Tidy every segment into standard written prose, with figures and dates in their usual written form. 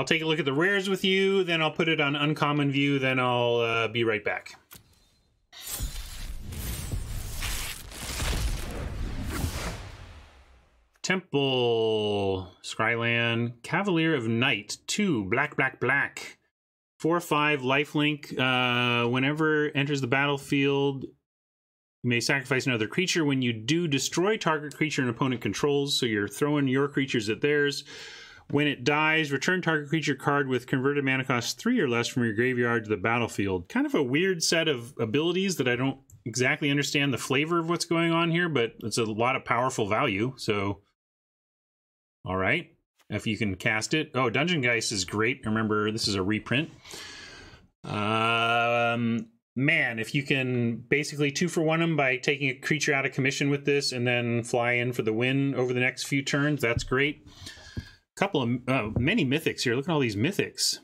I'll take a look at the rares with you, then I'll put it on uncommon view, then I'll be right back. Temple, Scryland, Cavalier of Night, 2, black, black, black. 4/5 lifelink. Whenever enters the battlefield, you may sacrifice another creature. When you do, destroy target creature an opponent controls, so you're throwing your creatures at theirs. When it dies, return target creature card with converted mana cost 3 or less from your graveyard to the battlefield. Kind of a weird set of abilities that I don't exactly understand the flavor of what's going on here, but it's a lot of powerful value, so... All right. If you can cast it. Oh, Dungeon Geist is great. Remember, this is a reprint. Man, if you can basically 2-for-1 them by taking a creature out of commission with this and then fly in for the win over the next few turns, that's great. Couple of many mythics here. Look at all these mythics.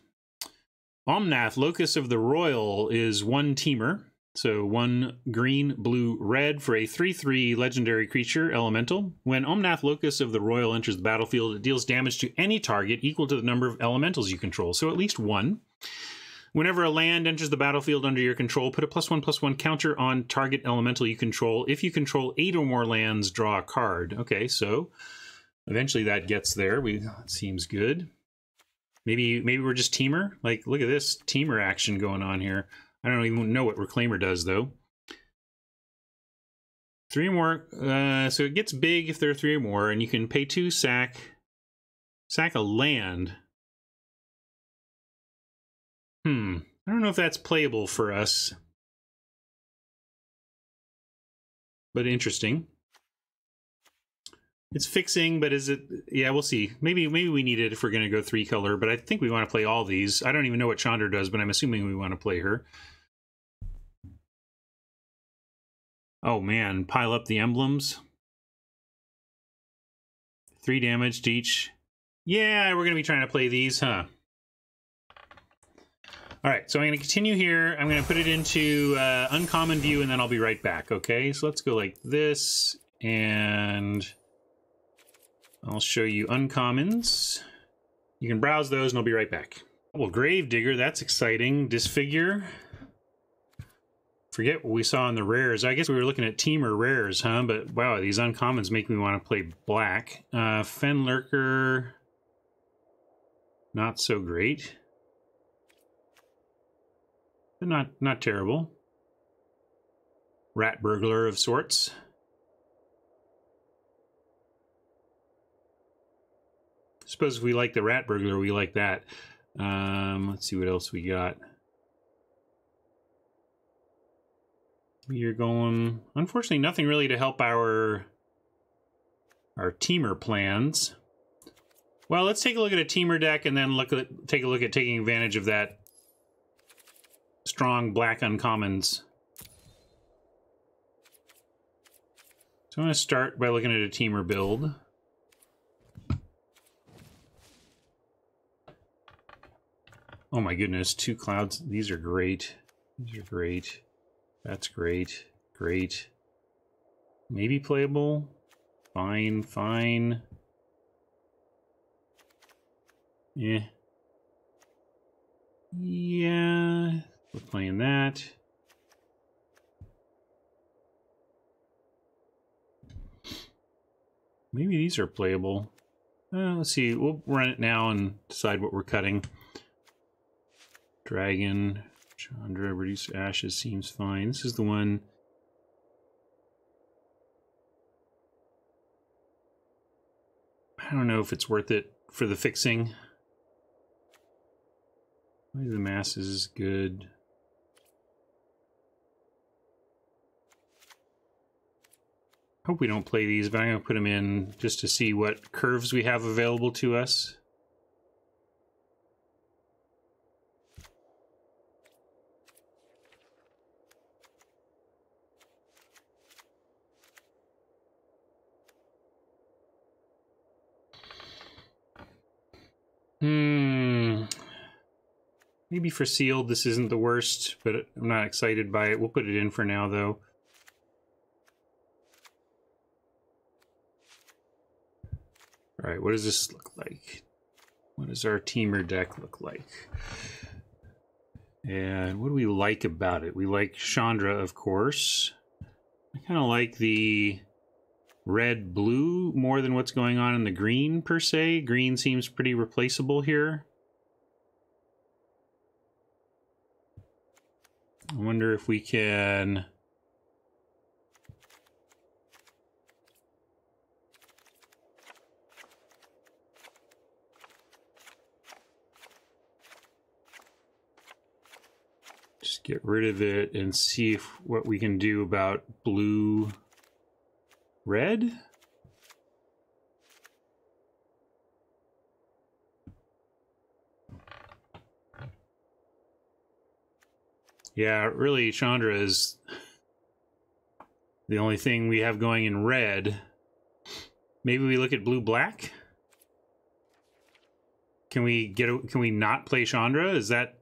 Omnath, Locus of the Royal, is 1-teamer. So 1 green, blue, red for a 3/3 legendary creature, elemental. When Omnath, Locus of the Royal enters the battlefield, it deals damage to any target equal to the number of elementals you control, so at least 1. Whenever a land enters the battlefield under your control, put a +1/+1 counter on target elemental you control. If you control 8 or more lands, draw a card. Okay, so eventually that gets there. That seems good. Maybe we're just teamer. Like, look at this teamer action going on here. I don't even know what Reclaimer does, though. 3 or more, so it gets big if there are 3 or more, and you can pay 2, sack a land. I don't know if that's playable for us, but interesting. It's fixing, but is it? Yeah, we'll see. Maybe we need it if we're going to go 3-color, but I think we want to play all these. I don't even know what Chandra does, but I'm assuming we want to play her. Oh man, pile up the emblems. 3 damage to each. Yeah, we're going to be trying to play these, huh? All right, so I'm going to continue here. I'm going to put it into uncommon view, and then I'll be right back, okay? So let's go like this, and I'll show you uncommons. You can browse those, and I'll be right back. Well, Gravedigger, that's exciting. Disfigure. Forget what we saw in the rares. I guess we were looking at teamer rares, huh? But wow, these uncommons make me want to play black. Fenlurker, not so great, but not terrible. Rat burglar of sorts. I suppose if we like the rat burglar, we like that. Let's see what else we got. You're going, unfortunately, nothing really to help our teamer plans. Well, let's take a look at a teamer deck and then take a look at taking advantage of that strong black uncommons. So I'm going to start by looking at a teamer build. Oh my goodness, 2 clouds. These are great. These are great. That's great. Great. Maybe playable. Fine, fine. Yeah. Yeah. We're playing that. Maybe these are playable. Let's see. We'll run it now and decide what we're cutting. Dragon, Chandra, reduce ashes seems fine. This is the one. I don't know if it's worth it for the fixing. Maybe the masses is good. Hope we don't play these, but I'm going to put them in just to see what curves we have available to us. Maybe for sealed this isn't the worst, but I'm not excited by it. We'll put it in for now, though. All right, what does this look like? What does our teamer deck look like? And what do we like about it? We like Chandra, of course. I kind of like the red-blue more than what's going on in the green, per se. Green seems pretty replaceable here. I wonder if we can... just get rid of it and see if what we can do about blue... red? Yeah, really, Chandra is the only thing we have going in red. Maybe we look at blue-black? Can we not play Chandra? Is that...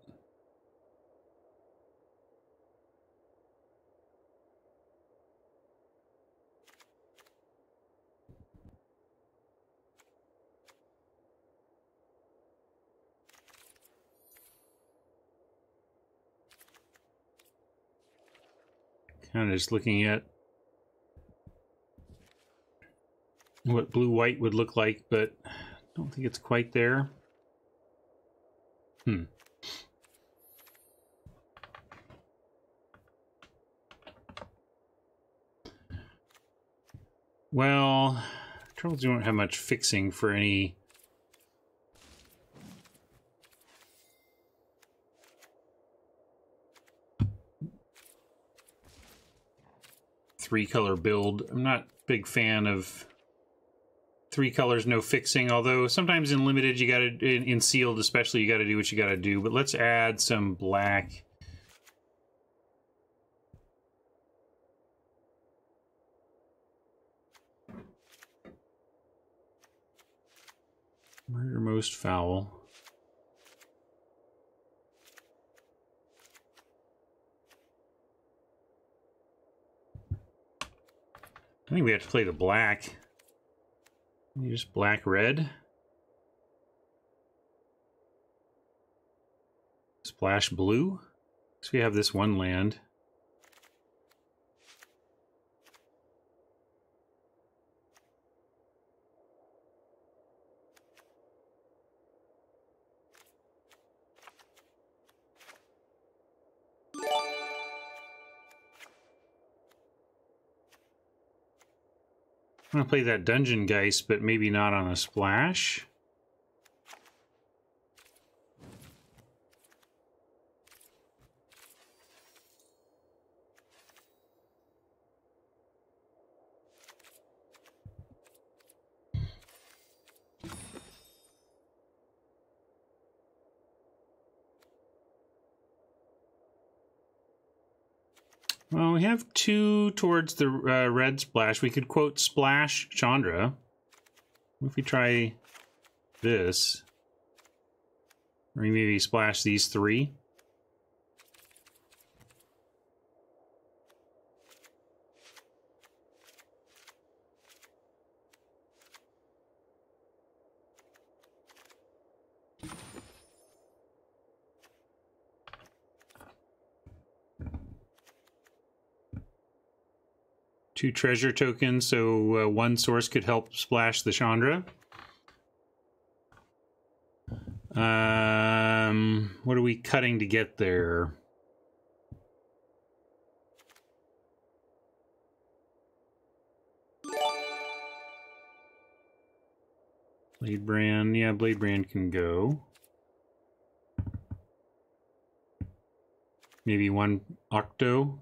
kind of just looking at what blue-white would look like, but I don't think it's quite there. Well, troubles you won't have much fixing for any... three-color build. I'm not a big fan of three colors, no fixing, although sometimes in limited you gotta, in sealed especially, you gotta do what you gotta do. But let's add some black. Murder most foul. I think we have to play the black. Just black-red. Splash blue. So we have this one land. I'm going to play that Dungeon Geist, but maybe not on a splash. Well, we have two towards the red splash. We could, quote, splash Chandra. If we try this, or maybe splash these three. Two treasure tokens, so one source could help splash the Chandra. What are we cutting to get there? Bladebrand, yeah, Bladebrand can go. Maybe one Octo.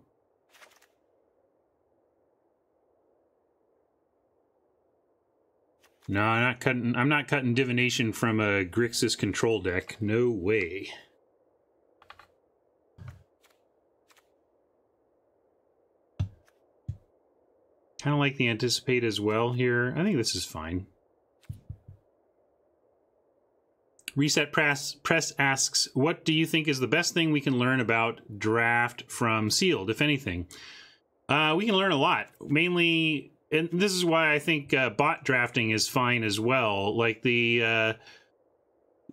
No, I'm not cutting Divination from a Grixis control deck. No way. Kind of like the Anticipate as well here. I think this is fine. Reset Press asks, what do you think is the best thing we can learn about draft from sealed, if anything? We can learn a lot. Mainly... and this is why I think bot drafting is fine as well. Like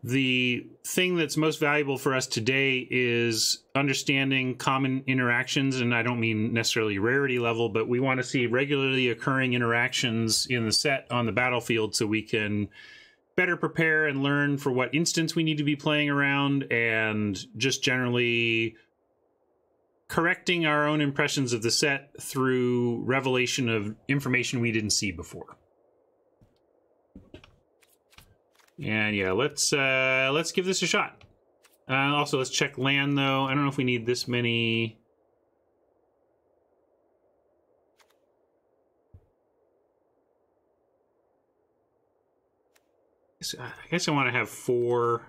The thing that's most valuable for us today is understanding common interactions, and I don't mean necessarily rarity level, but we want to see regularly occurring interactions in the set on the battlefield so we can better prepare and learn for what instance we need to be playing around, and just generally correcting our own impressions of the set through revelation of information we didn't see before. And yeah, let's give this a shot. Also, let's check land, though. I don't know if we need this many. I guess I want to have 4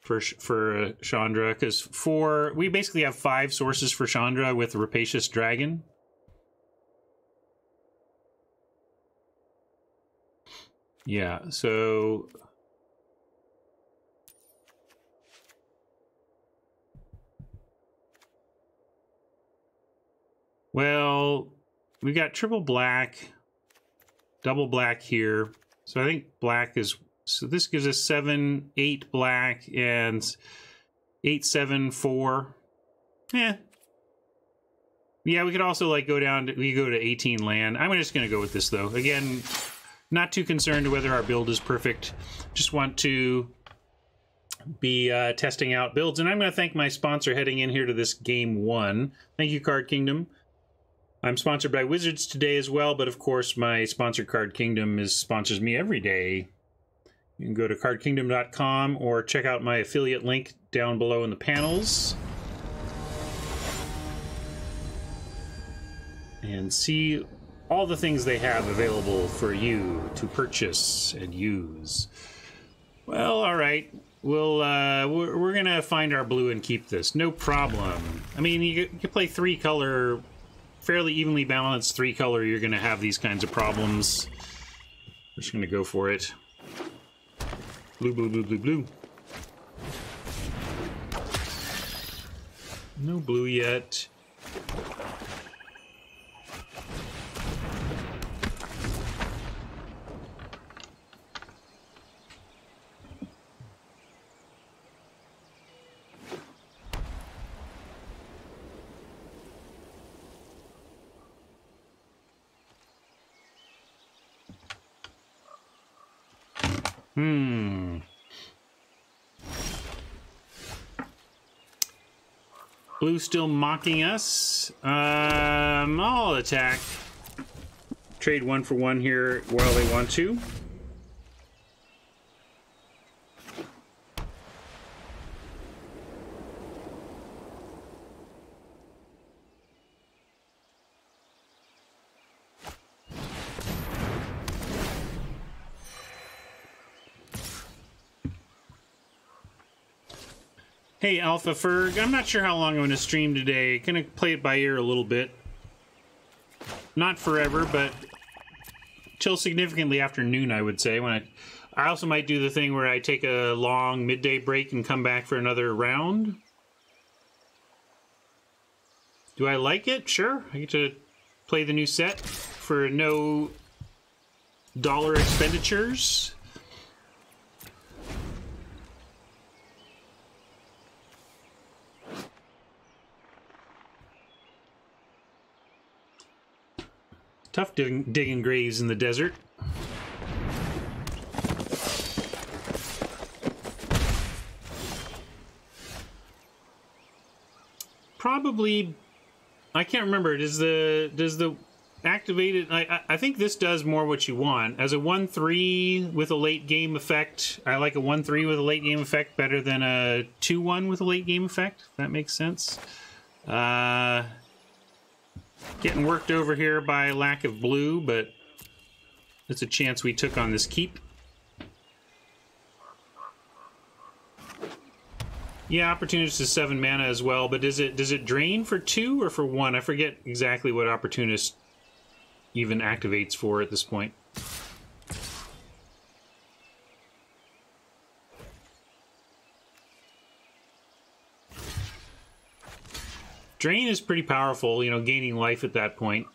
for Chandra, because 4... We basically have 5 sources for Chandra with Rapacious Dragon. Yeah, so... Well, we've got triple black, double black here. So I think black is, so this gives us 7, 8 black, and 8, 7, 4. Yeah, we could also like go down to, we go to 18 land. I'm just going to go with this, though. Again, not too concerned whether our build is perfect. Just want to be testing out builds. And I'm going to thank my sponsor heading in here to this game one. Thank you, Card Kingdom. I'm sponsored by Wizards today as well, but of course my sponsor Card Kingdom sponsors me every day. You can go to cardkingdom.com or check out my affiliate link down below in the panels and see all the things they have available for you to purchase and use. Well, all right. We'll, we're going to find our blue and keep this. No problem. I mean, you can play 3-color... fairly evenly balanced 3-color, you're going to have these kinds of problems. We're just going to go for it. Blue, blue, blue, blue, blue. No blue yet. Blue still mocking us. I'll attack. Trade 1 for 1 here while they want to. Hey, Alpha Ferg, I'm not sure how long I'm going to stream today. Gonna play it by ear a little bit. Not forever, but till significantly after noon, I would say. When I also might do the thing where I take a long midday break and come back for another round. Do I like it? Sure. I get to play the new set for no dollar expenditures. Tough digging graves in the desert. Probably, I can't remember. Does the activated? I think this does more what you want as a 1/3 with a late game effect. I like a 1/3 with a late game effect better than a 2/1 with a late game effect. If that makes sense. Getting worked over here by lack of blue, but it's a chance we took on this keep. Yeah, Opportunist is 7 mana as well, but does it drain for 2 or for 1? I forget exactly what Opportunist even activates for at this point. Drain is pretty powerful, you know, gaining life at that point.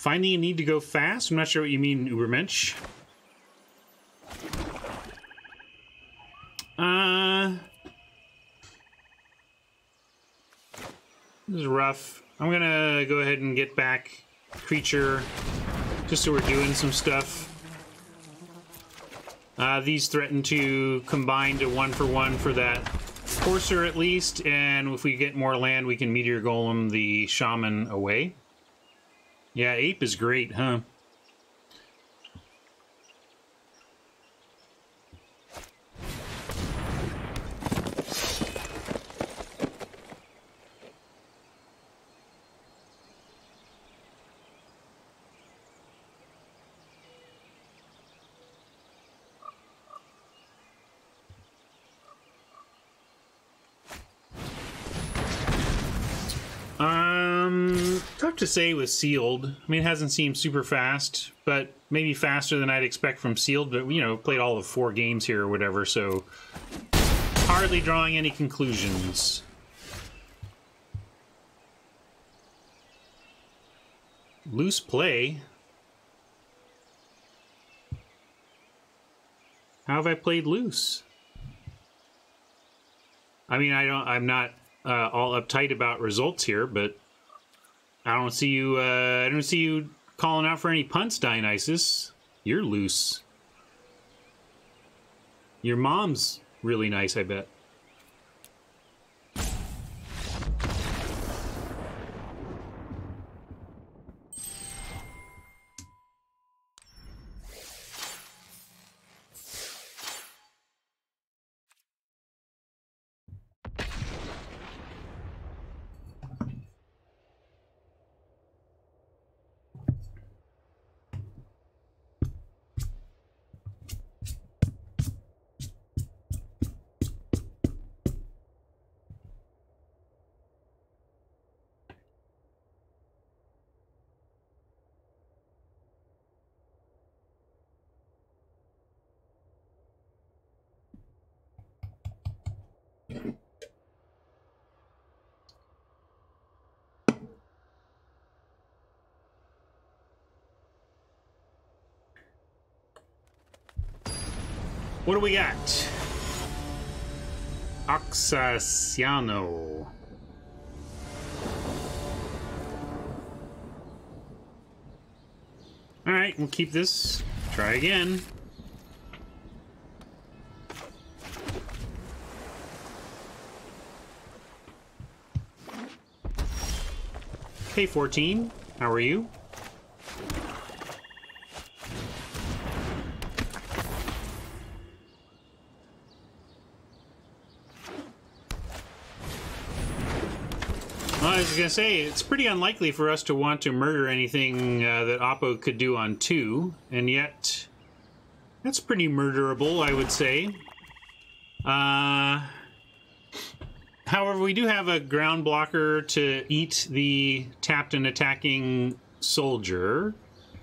Finding a need to go fast? I'm not sure what you mean, Ubermensch. This is rough. I'm gonna go ahead and get back creature just so we're doing some stuff. These threaten to combine to 1-for-1 for that Courser at least, and if we get more land we can Meteor Golem the Shaman away. Yeah, Ape is great, huh? Tough to say with Sealed. I mean, it hasn't seemed super fast, but maybe faster than I'd expect from Sealed, but, you know, played all of 4 games here or whatever, so hardly drawing any conclusions. Loose play. How have I played loose? I mean, I'm not all uptight about results here, but I don't see you calling out for any punts, Dionysus. You're loose. Your mom's really nice, I bet. What do we got? Oxasiano. All right, we'll keep this. Try again. Hey, 14. How are you? I was gonna say, it's pretty unlikely for us to want to murder anything that Oppo could do on 2, and yet that's pretty murderable, I would say. However, we do have a ground blocker to eat the tapped and attacking soldier.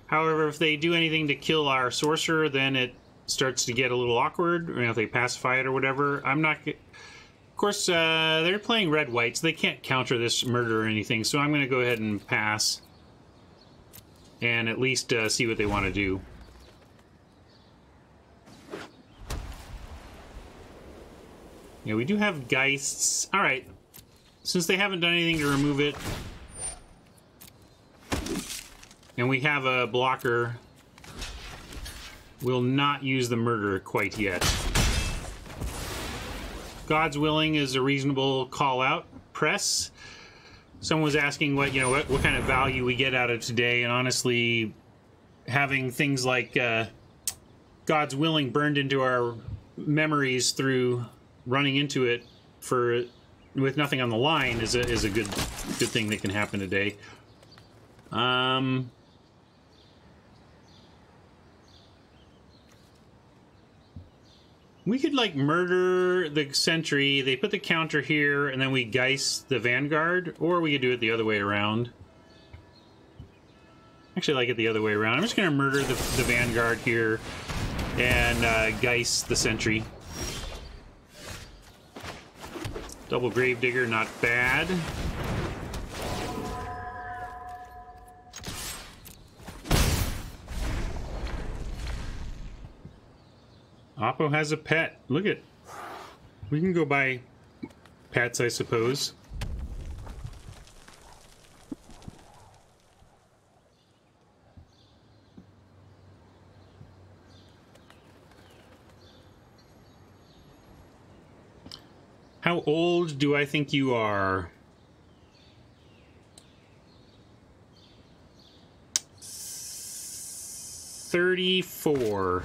However, if they do anything to kill our sorcerer, then it starts to get a little awkward, or, you know, if they pacify it or whatever. I'm not... Of course, they're playing red-white, so they can't counter this murder or anything, so I'm going to go ahead and pass and at least see what they want to do. Yeah, we do have Geists. All right. Since they haven't done anything to remove it, and we have a blocker, we'll not use the murder quite yet. God's Willing is a reasonable call out. Press. Someone was asking what kind of value we get out of today, and honestly, having things like God's Willing burned into our memories through running into it with nothing on the line is a good thing that can happen today. We could, like, murder the sentry, they put the counter here, and then we Geist the vanguard, or we could do it the other way around. Actually, I like it the other way around. I'm just going to murder the vanguard here and Geist the sentry. Double Gravedigger, not bad. Oppo has a pet. Look at. We can go buy pets, I suppose. How old do I think you are? 34.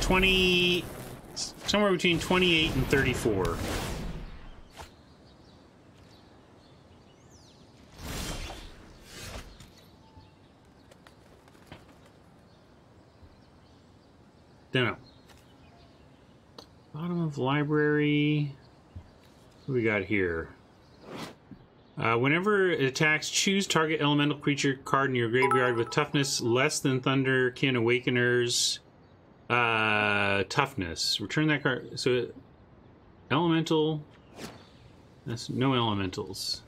20... Somewhere between 28 and 34. Don't know. Bottom of library. What do we got here? Whenever it attacks, choose target elemental creature card in your graveyard with toughness less than Thunderkin Awakener's toughness. Return that card. So, elemental. That's no elementals.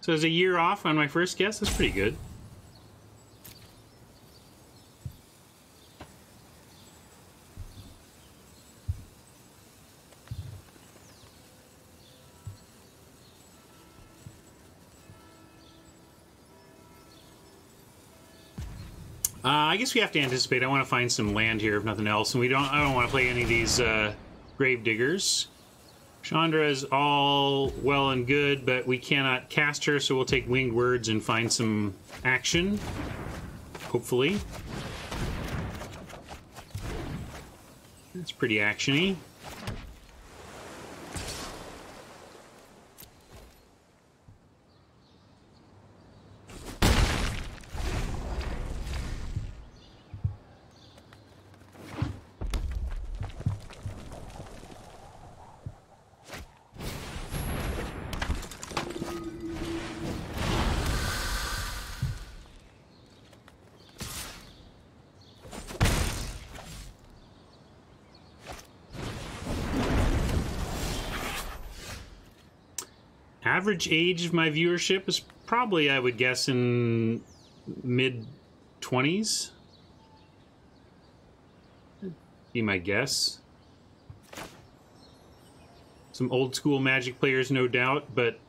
So, it's a year off on my first guess. That's pretty good. I guess we have to anticipate. I want to find some land here, if nothing else, and we don't. I don't want to play any of these Gravediggers. Chandra is all well and good, but we cannot cast her, so we'll take Winged Words and find some action, hopefully. That's pretty actiony. Average age of my viewership is probably, I would guess, in mid-20s. That'd be my guess. Some old-school Magic players, no doubt, but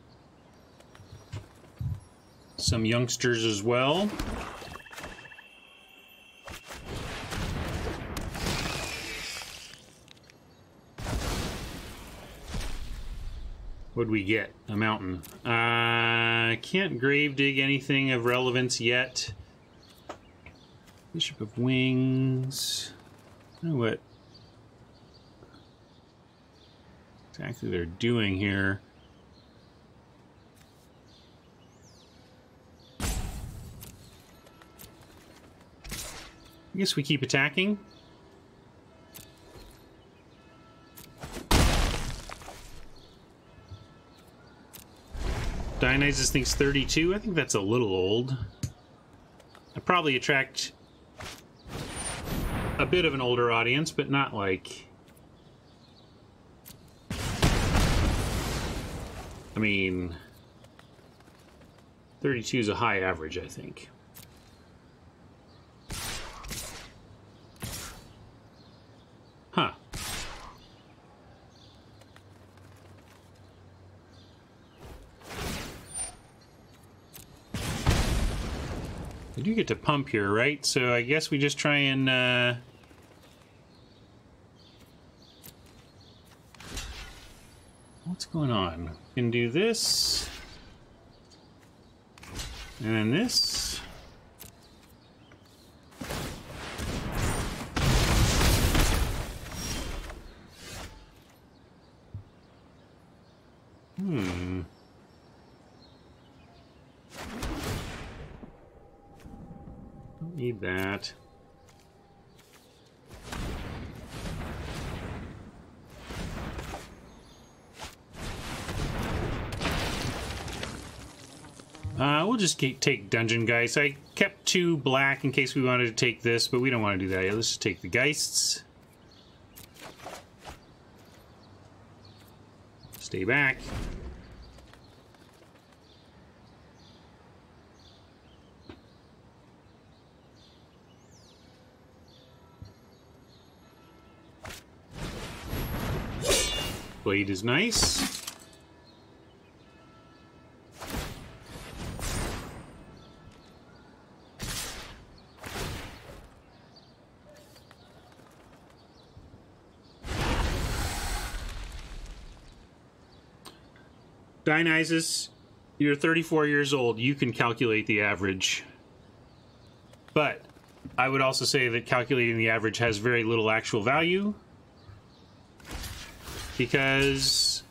some youngsters as well. What'd we get? A mountain. Can't grave dig anything of relevance yet. Bishop of Wings. I don't know what exactly they're doing here. I guess we keep attacking. Dionysus thinks 32. I think that's a little old. I probably attract a bit of an older audience, but not like... I mean... 32 is a high average, I think. Huh. We do get to pump here, right? So I guess we just try and what's going on? We can do this and then this. Need that. We'll just take Dungeon Geist. I kept two black in case we wanted to take this, but we don't want to do that yet. Let's just take the Geists. Stay back. Blade is nice. Dionysus, you're 34 years old. You can calculate the average. But I would also say that calculating the average has very little actual value, because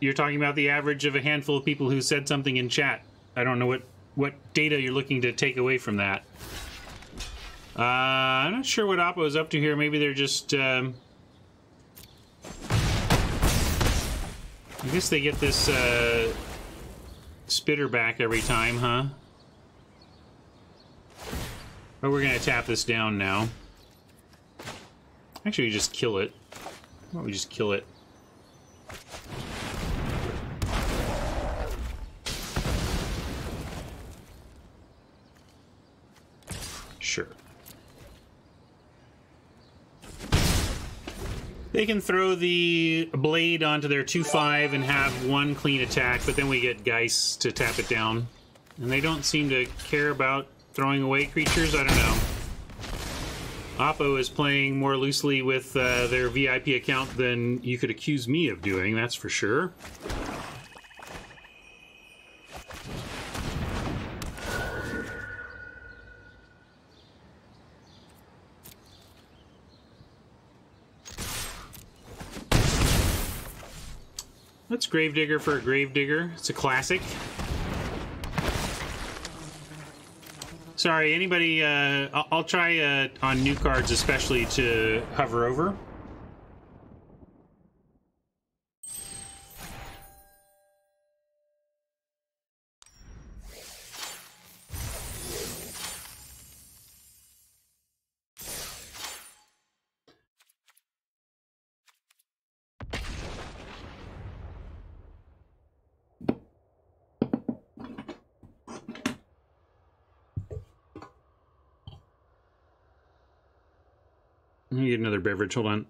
you're talking about the average of a handful of people who said something in chat. I don't know what data you're looking to take away from that. I'm not sure what Oppo is up to here. Maybe they're just... I guess they get this spitter back every time, huh? But we're going to tap this down now. Actually, we just kill it. Why don't we just kill it? Sure. They can throw the blade onto their 2-5 and have one clean attack, but then we get Geist to tap it down. And they don't seem to care about throwing away creatures. I don't know. Oppo is playing more loosely with their VIP account than you could accuse me of doing, that's for sure. Let's Gravedigger for a Gravedigger. It's a classic. Sorry, anybody, I'll try on new cards especially to hover over. Let me get another beverage, hold on.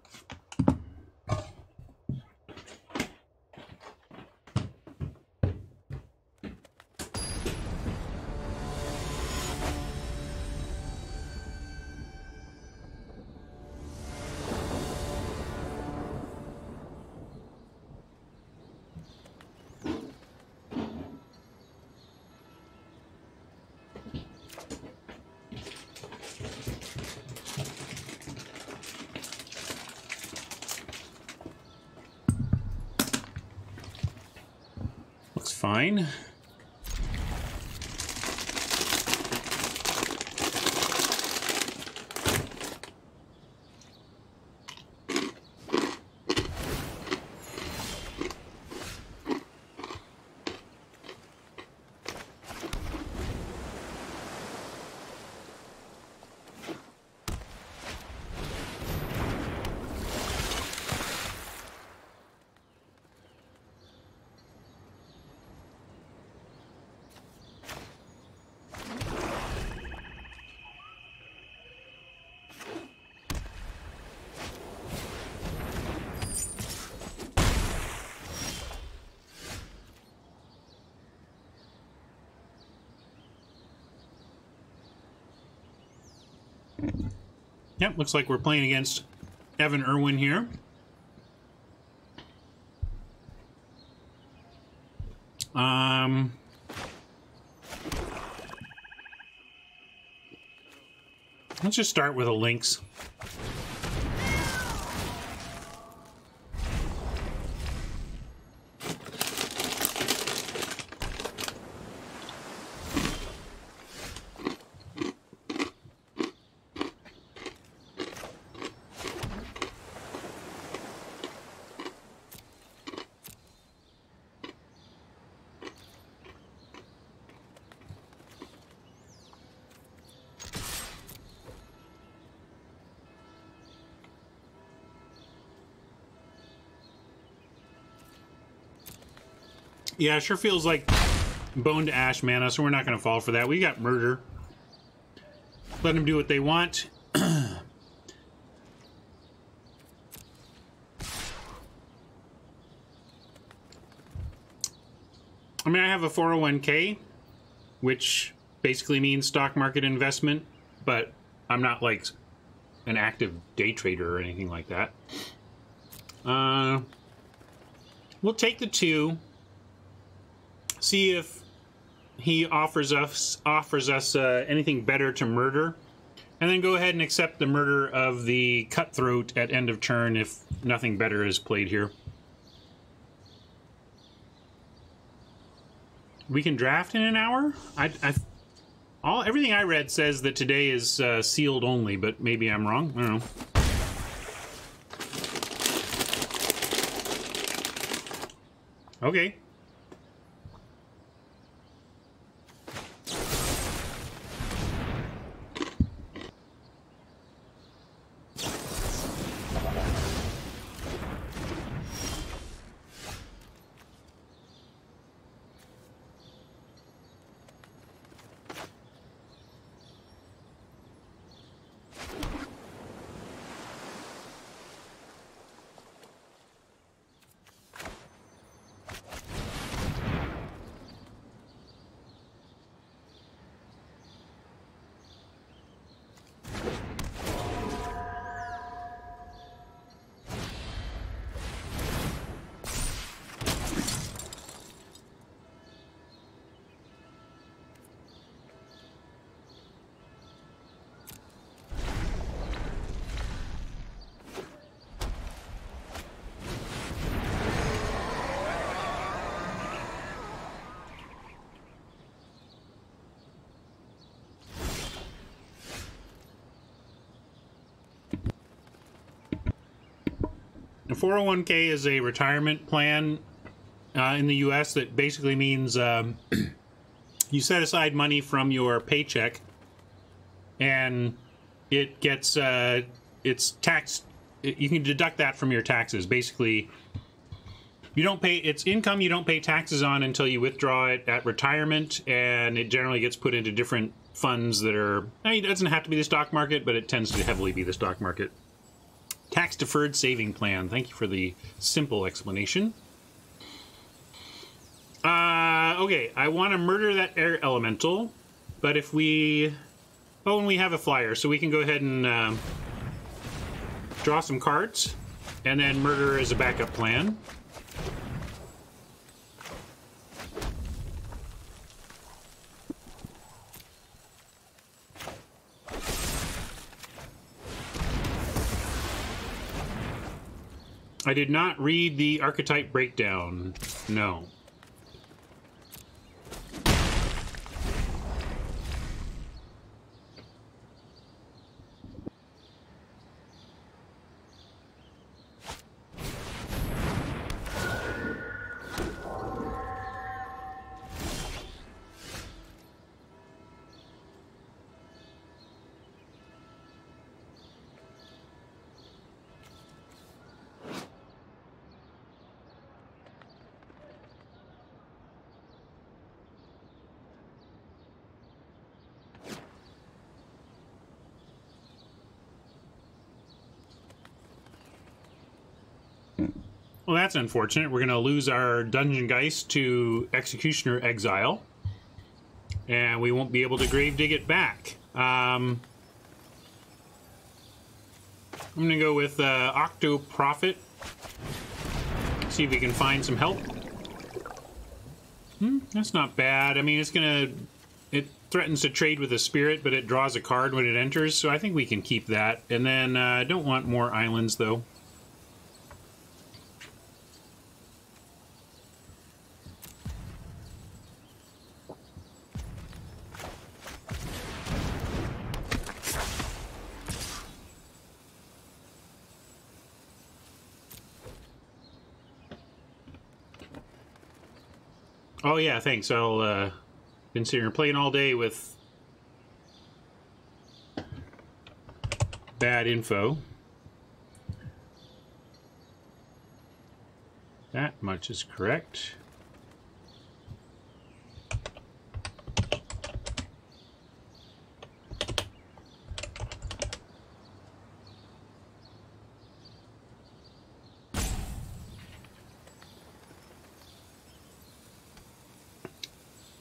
Fine. Yep, looks like we're playing against Evan Irwin here. Let's just start with a Lynx. Yeah, it sure feels like bone to ash mana, so we're not going to fall for that. We got murder. Let them do what they want. I mean, I have a 401k, which basically means stock market investment, but I'm not like an active day trader or anything like that. We'll take the 2, see if he offers us anything better to murder, and then go ahead and accept the murder of the cutthroat at end of turn if nothing better is played here. We can draft in an hour? Everything I read says that today is sealed only, but maybe I'm wrong. I don't know. Okay. A 401k is a retirement plan in the U.S. that basically means you set aside money from your paycheck, and it gets it's taxed. You can deduct that from your taxes. Basically, you don't pay it's income you don't pay taxes on until you withdraw it at retirement, and it generally gets put into different funds that are. I mean, it doesn't have to be the stock market, but it tends to heavily be the stock market. Tax-deferred saving plan. Thank you for the simple explanation. Okay, I want to murder that air elemental, but if we... Oh, and we have a flyer, so we can go ahead and draw some cards, and then murder as a backup plan. I did not read the archetype breakdown. No. Well, that's unfortunate. We're going to lose our Dungeon Geist to Executioner Exile, and we won't be able to Gravedig it back. I'm going to go with Octo Prophet. See if we can find some help. That's not bad. I mean, it's going to... It threatens to trade with a spirit, but it draws a card when it enters, so I think we can keep that. And then I don't want more islands, though. Oh yeah, thanks. I'll been sitting here playing all day with bad info. That much is correct.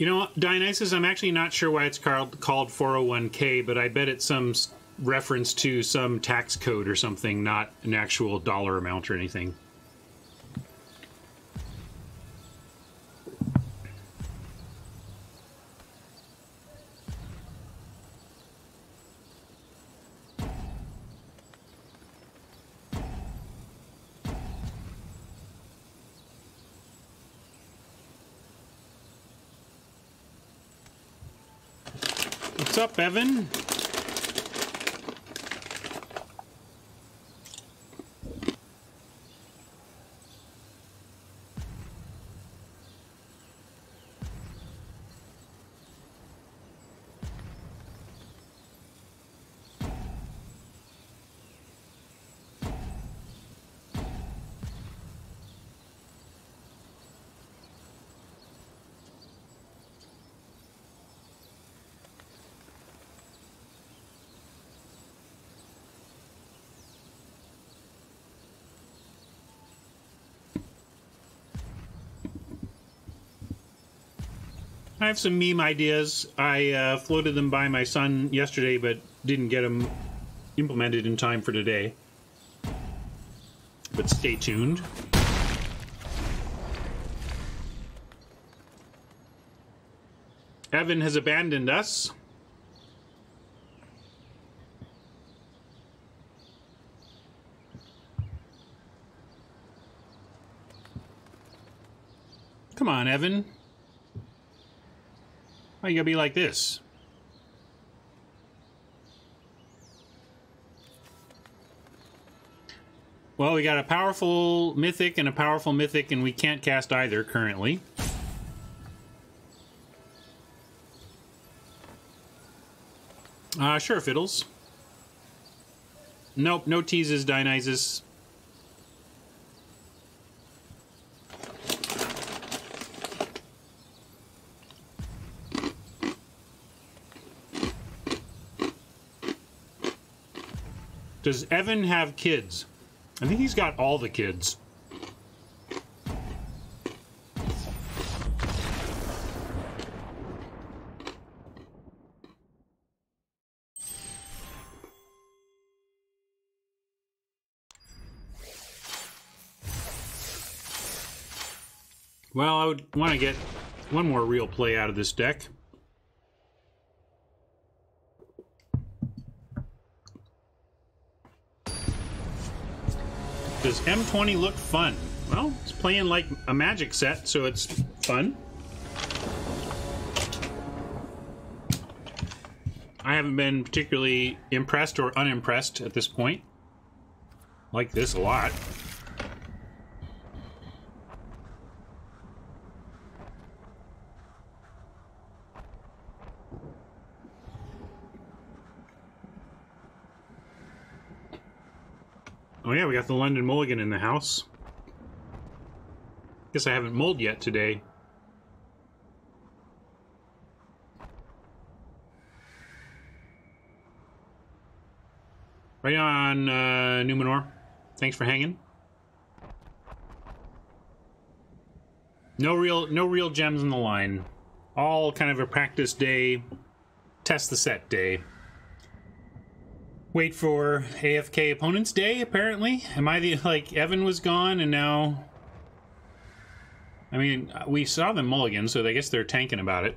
You know, Dionysus, I'm actually not sure why it's called 401k, but I bet it's some reference to some tax code or something, not an actual dollar amount or anything. What's up, Evan? I have some meme ideas. I floated them by my son yesterday, but didn't get them implemented in time for today. But stay tuned. Evan has abandoned us. Come on, Evan. Why you gotta be like this? Well, we got a powerful mythic and a powerful mythic, and we can't cast either currently. Sure, Fiddles. Nope, no teases, Dionysus. Does Evan have kids? I think he's got all the kids. Well, I would want to get one more real play out of this deck. Does M20 look fun? Well, it's playing like a Magic set, so it's fun. I haven't been particularly impressed or unimpressed at this point. I like this a lot. Oh yeah, we got the London Mulligan in the house. Guess I haven't mulled yet today. Right on, Numenor. Thanks for hanging. No real gems in the line. All kind of a practice day, test the set day. Wait for AFK Opponents Day, apparently. Am I the, like, Evan was gone and now... I mean, we saw them mulligan, so I guess they're tanking about it.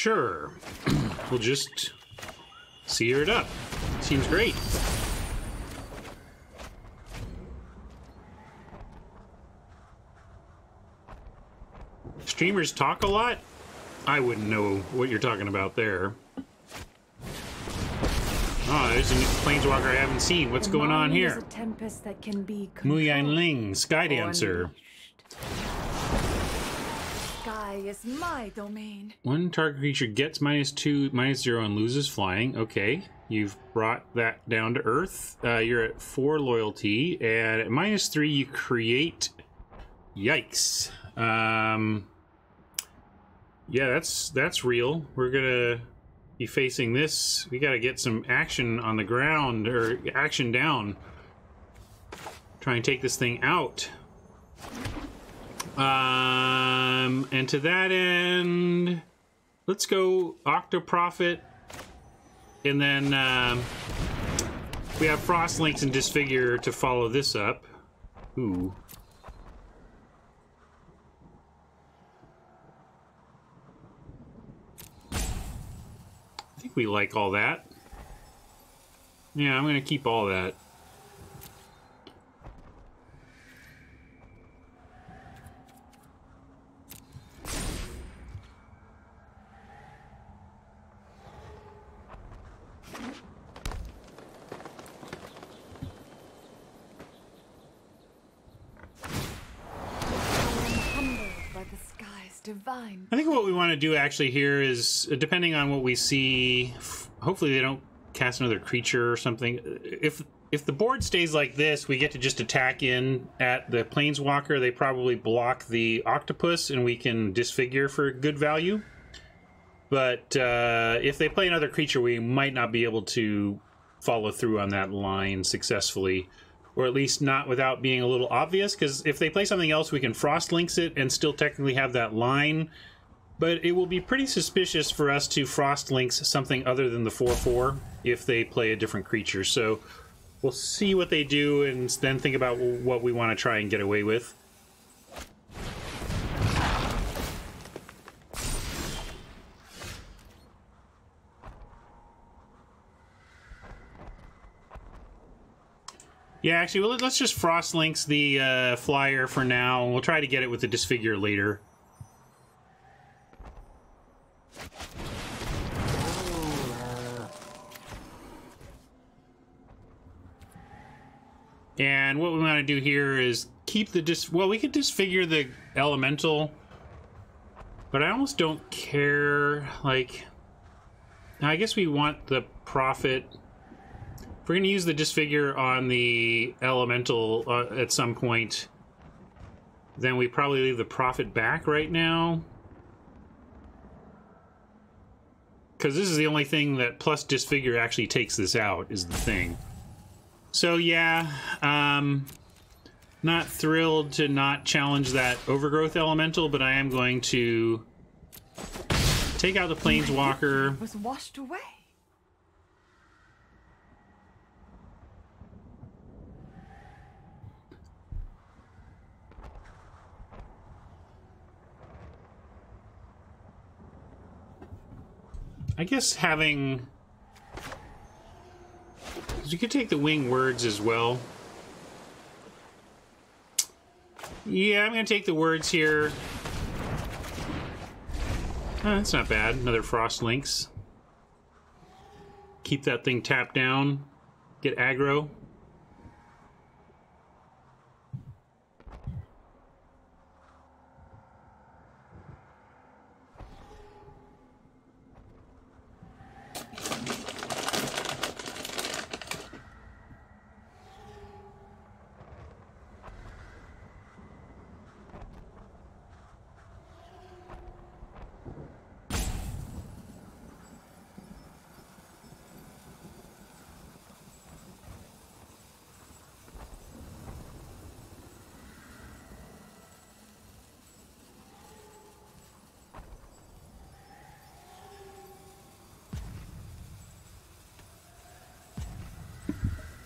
Sure, we'll just sear it up. Seems great. Streamers talk a lot? I wouldn't know what you're talking about there. Oh, there's a new planeswalker I haven't seen. What's going on here? Mu Yanling, Sky Dancer. Sky is my domain. One target creature gets -2/-0 and loses flying. Okay, you've brought that down to earth. You're at 4 loyalty, and at -3 you create. Yikes. Yeah, that's real. We're gonna be facing this. We gotta get some action on the ground or action down. Try and take this thing out. And to that end, let's go Octo Prophet, and then we have Frostlinks and Disfigure to follow this up. Ooh. I think we like all that. Yeah, I'm gonna keep all that. I think what we want to do actually here is, depending on what we see, hopefully they don't cast another creature or something. If the board stays like this, we get to just attack in at the Planeswalker. They probably block the octopus and we can Disfigure for good value. But if they play another creature, we might not be able to follow through on that line successfully. Or at least not without being a little obvious, because if they play something else, we can Frostlinks it and still technically have that line. But it will be pretty suspicious for us to Frostlinks something other than the 4/4 if they play a different creature. So we'll see what they do and then think about what we want to try and get away with. Yeah, actually, well, let's just Frostlinks the flyer for now, and we'll try to get it with the Disfigure later. And what we want to do here is keep the well, we could Disfigure the elemental, but I almost don't care. Like, I guess we want the Prophet. We're going to use the Disfigure on the elemental at some point. Then we probably leave the Prophet back right now. Because this is the only thing that plus Disfigure actually takes this out, is the thing. So yeah, not thrilled to not challenge that Overgrowth elemental, but I am going to take out the Planeswalker. It was washed away. I guess having, you could take the Winged Words as well. Yeah, I'm gonna take the words here. Oh, that's not bad. Another Frostlinks. Keep that thing tapped down. Get aggro.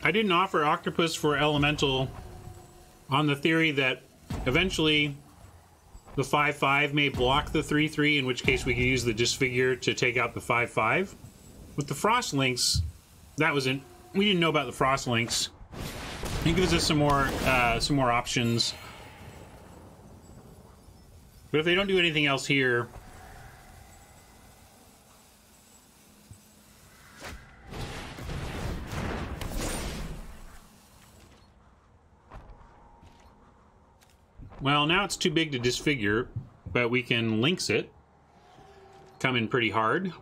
I didn't offer Octopus for Elemental on the theory that eventually the 5/5 may block the 3/3, in which case we could use the Disfigure to take out the 5/5. With the Frostlinks, that wasn't. We didn't know about the Frostlinks. It gives us some more options. But if they don't do anything else here. Well, now it's too big to Disfigure. but we can Lynx it. Come in pretty hard.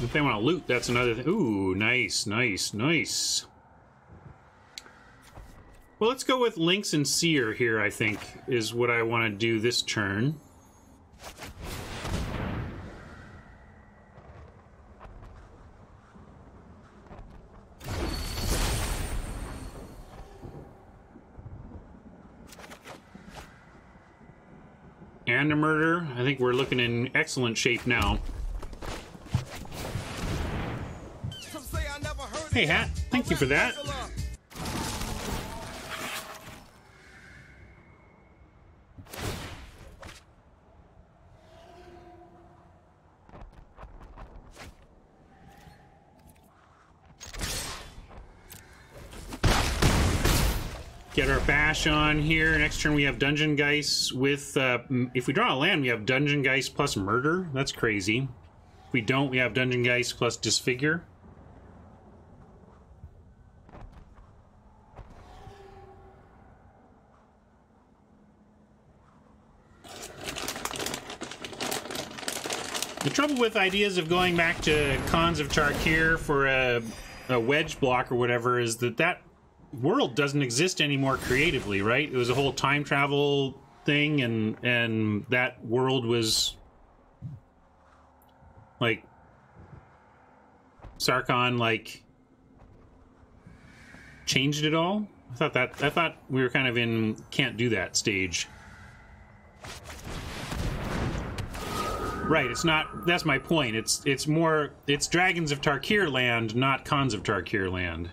If they want to loot, that's another thing. Ooh, nice, nice, nice. Well, let's go with Lynx and Seer here, I think, is what I want to do this turn. And a murder. I think we're looking in excellent shape now. Hey, Hat. Thank you for that. Get our bash on here. Next turn we have Dungeon Geist with, if we draw a land, we have Dungeon Geist plus Murder. That's crazy. If we don't, we have Dungeon Geist plus Disfigure. The trouble with ideas of going back to Khans of Tarkir for a wedge block or whatever is that that world doesn't exist anymore creatively, right? It was a whole time travel thing, and that world was like Sarkhan like changed it all. I thought we were kind of in can't do that stage, right? It's not, that's my point. It's more, it's Dragons of Tarkir land, not Khans of Tarkir land.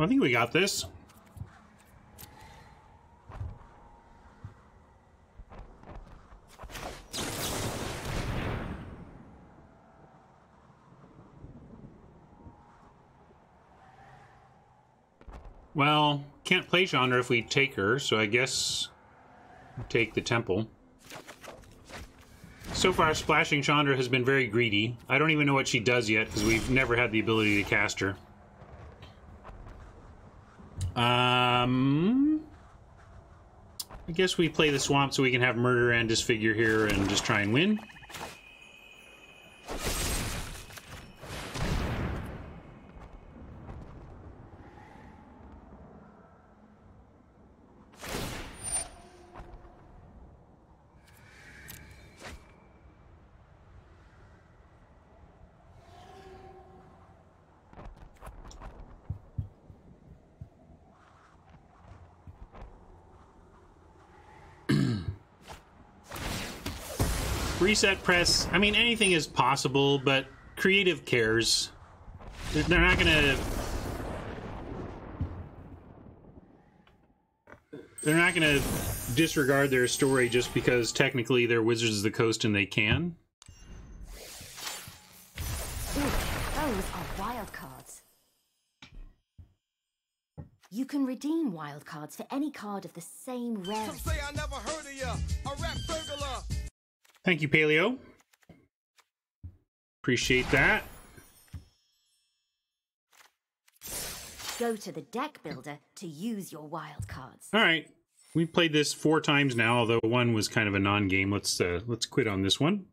I think we got this. Well, can't play Chandra if we take her, so I guess we'll take the temple. So far, splashing Chandra has been very greedy. I don't even know what she does yet, because we've never had the ability to cast her. I guess we play the swamp so we can have Murder and Disfigure here and just try and win. Reset, press. I mean, anything is possible, but creative cares. They're not gonna. They're not gonna disregard their story just because technically they're Wizards of the Coast and they can. Ooh, those are wild cards. You can redeem wild cards for any card of the same rarity. Some say I never heard of ya, a rap burglar. Thank you, Paleo. Appreciate that. Go to the deck builder to use your wild cards. All right, we played this 4 times now, although one was kind of a non-game. Let's quit on this one.